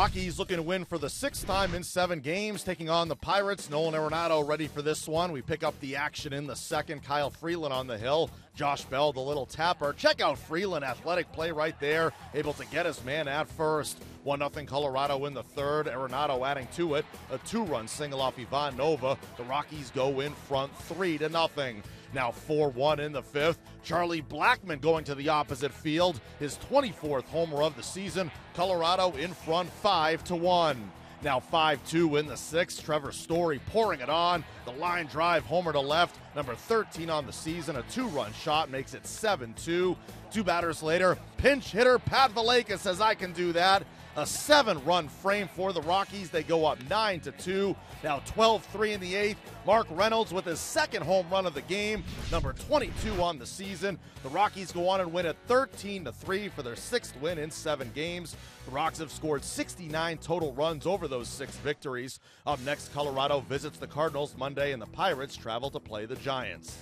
Rockies looking to win for the 6th time in 7 games, taking on the Pirates. Nolan Arenado ready for this one. We pick up the action in the 2nd. Kyle Freeland on the hill. Josh Bell, the little tapper. Check out Freeland, athletic play right there, able to get his man at first. 1-0 Colorado in the 3rd. Arenado adding to it. A 2-run single off Ivan Nova. The Rockies go in front 3-0. Now 4-1 in the 5th. Charlie Blackman going to the opposite field. His 24th homer of the season. Colorado in front 5-1. Now 5-2 in the 6th. Trevor Story pouring it on. The line drive homer to left. Number 13 on the season. A 2-run shot makes it 7-2. 2 batters later, pinch hitter Pat Valaika says, "I can do that." A 7-run frame for the Rockies. They go up 9-2. Now 12-3 in the 8th. Mark Reynolds with his 2nd home run of the game, number 22 on the season. The Rockies go on and win at 13-3 for their 6th win in 7 games. The Rocks have scored 69 total runs over those 6 victories. Up next, Colorado visits the Cardinals Monday, and the Pirates travel to play the Giants.